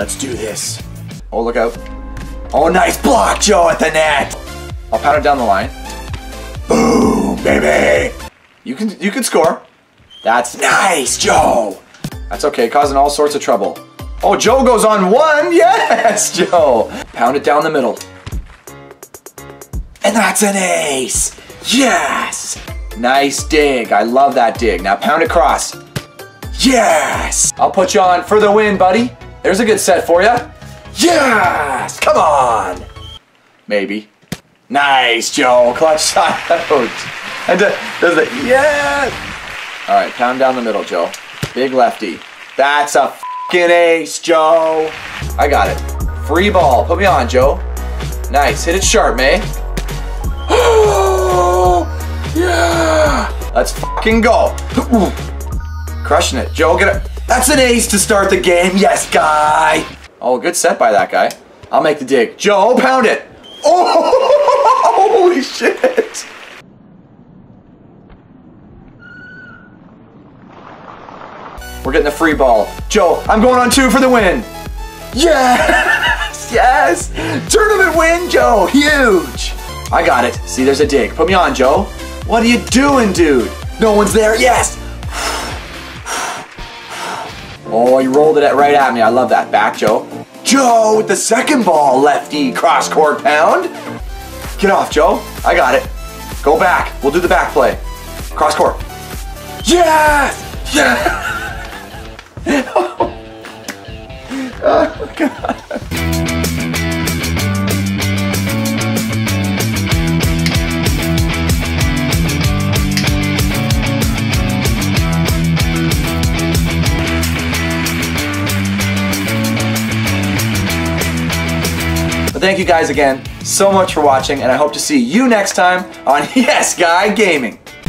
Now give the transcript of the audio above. Let's do this. Oh, look out. Oh, nice block, Joe, at the net. I'll pat her down the line. Boom, baby. You can score. That's nice, Joe. That's okay, causing all sorts of trouble. Oh, Joe goes on one. Yes, Joe. Pound it down the middle. And that's an ace. Yes. Nice dig. I love that dig. Now pound across. Yes. I'll put you on for the win, buddy. There's a good set for you. Yes! Come on! Maybe. Nice, Joe. Clutch shot out. And does it? Yes! All right, pound down the middle, Joe. Big lefty. That's a f***ing ace, Joe. I got it. Free ball. Put me on, Joe. Nice. Hit it sharp, May. Oh! Yeah! Let's f***ing go. Ooh. Crushing it. Joe, get it. That's an ace to start the game. Yes, guy. Oh, good set by that guy. I'll make the dig. Joe, pound it! Oh, holy shit! We're getting a free ball. Joe, I'm going on 2 for the win! Yes! Yes! Tournament win, Joe! Huge! I got it. See, there's a dig. Put me on, Joe. What are you doing, dude? No one's there. Yes! Oh, you rolled it right at me. I love that. Back, Joe. Joe with the second ball, lefty, cross-court pound. Get off, Joe. I got it. Go back. We'll do the back play. Cross-court. Yes! Yes! Oh, God. Thank you guys again so much for watching, and I hope to see you next time on Yes Guy Gaming.